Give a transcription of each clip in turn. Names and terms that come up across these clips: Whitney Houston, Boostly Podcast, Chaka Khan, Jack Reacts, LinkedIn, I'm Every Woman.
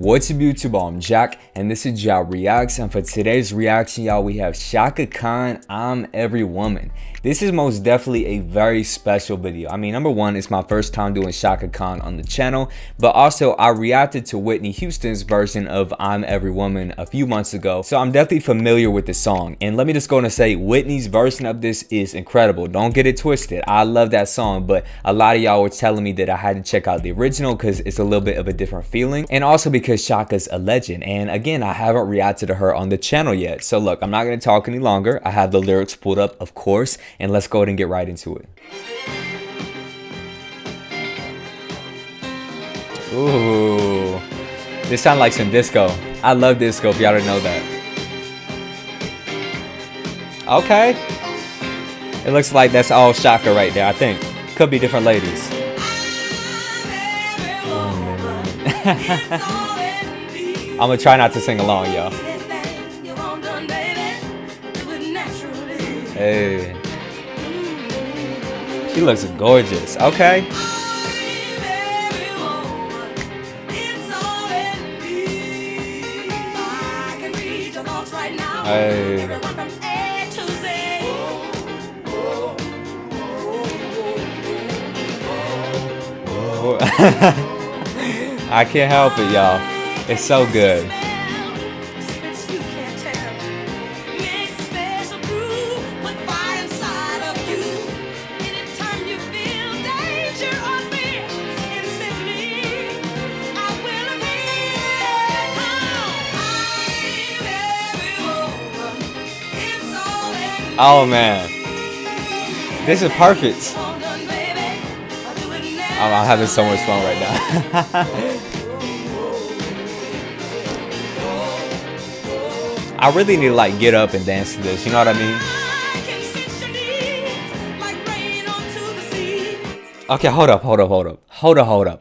What's up YouTube, I'm Jack and this is Ja Reacts, and for today's reaction y'all we have Chaka Khan, I'm Every Woman. This is most definitely a very special video. I mean, number one, it's my first time doing Chaka Khan on the channel, but also I reacted to Whitney Houston's version of I'm Every Woman a few months ago, so I'm definitely familiar with the song. And let me just go and say Whitney's version of this is incredible, don't get it twisted. I love that song, but a lot of y'all were telling me that I had to check out the original because it's a little bit of a different feeling, and also because Chaka's a legend. And again, I haven't reacted to her on the channel yet. So look, I'm not gonna talk any longer. I have the lyrics pulled up, of course, and let's go ahead and get right into it. Ooh, this sounds like some disco. I love disco, if y'all didn't know that. Okay. It looks like that's all Chaka right there, I think. Could be different ladies. Oh, I'm gonna try not to sing along, y'all. Hey. She looks gorgeous. Okay. Hey. I can't help it, y'all. It's so good. Oh man, this is perfect. I'm having so much fun right now. I really need to like get up and dance to this, you know what I mean? Okay, hold up.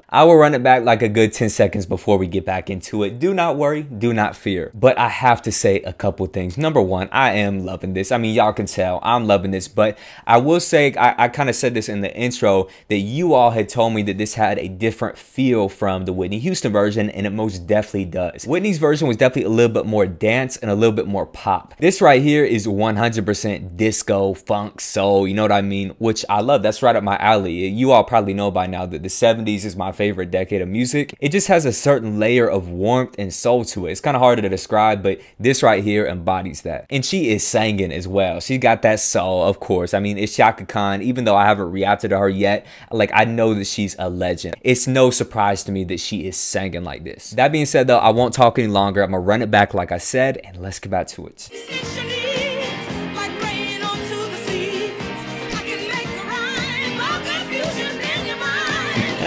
I will run it back like a good 10 seconds before we get back into it. Do not worry, do not fear. But I have to say a couple things. Number one, I am loving this. I mean, y'all can tell I'm loving this, but I will say, I kind of said this in the intro, that you all had told me that this had a different feel from the Whitney Houston version, and it most definitely does. Whitney's version was definitely a little bit more dance and a little bit more pop. This right here is 100% disco, funk, soul, you know what I mean? Which I love, that's right up my alley. You all probably know by now that the 70s is my favorite decade of music. It just has a certain layer of warmth and soul to it. It's kind of harder to describe, but this right here embodies that. And she is singing as well. She got that soul, of course. I mean, it's Chaka Khan. Even though I haven't reacted to her yet, like, I know that she's a legend. It's no surprise to me that she is singing like this. That being said though, I won't talk any longer. I'm gonna run it back like I said, and let's get back to it.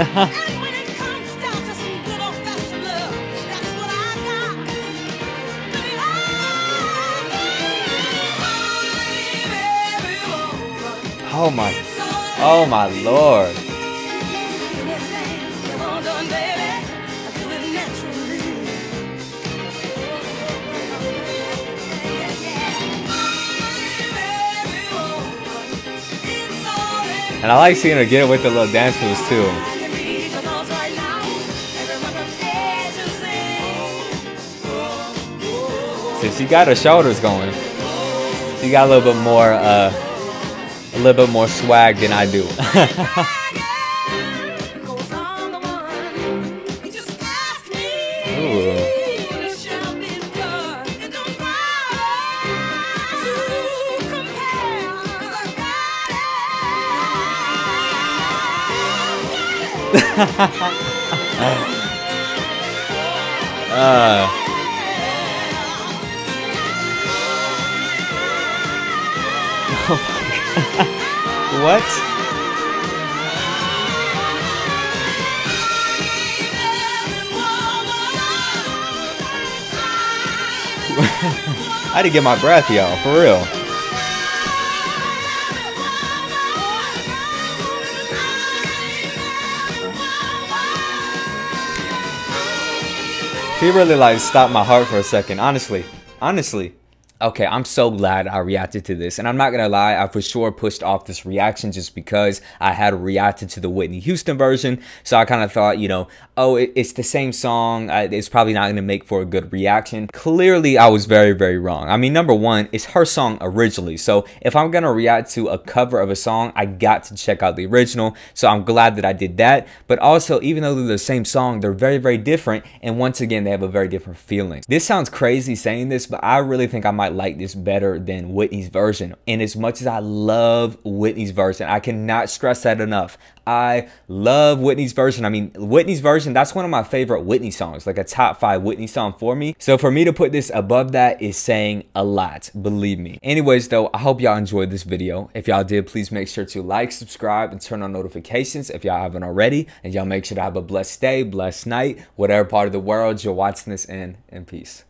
And when it comes down to some good old-fashioned love, that's what I got. Baby, I oh my Lord. And I like seeing her get it with the little dance moves too. She got her shoulders going. She got a little bit more swag than I do. What? I had to get my breath, y'all, for real. He really like stopped my heart for a second, honestly. Okay, I'm so glad I reacted to this, and I'm not gonna lie, I for sure pushed off this reaction just because I had reacted to the Whitney Houston version. So I kind of thought, you know, oh, it's the same song, it's probably not gonna make for a good reaction. Clearly I was very, very wrong. I mean, number one, it's her song originally, so if I'm gonna react to a cover of a song, I got to check out the original. So I'm glad that I did that, but also, even though they're the same song, they're very, very different, and once again they have a very different feeling. This sounds crazy saying this, but I really think I might like this better than Whitney's version. And as much as I love Whitney's version, I cannot stress that enough. I love Whitney's version. I mean, Whitney's version, that's one of my favorite Whitney songs, like a top 5 Whitney song for me. So for me to put this above that is saying a lot, believe me. Anyways though, I hope y'all enjoyed this video. If y'all did, please make sure to like, subscribe, and turn on notifications if y'all haven't already. And y'all make sure to have a blessed day, blessed night, whatever part of the world you're watching this in peace.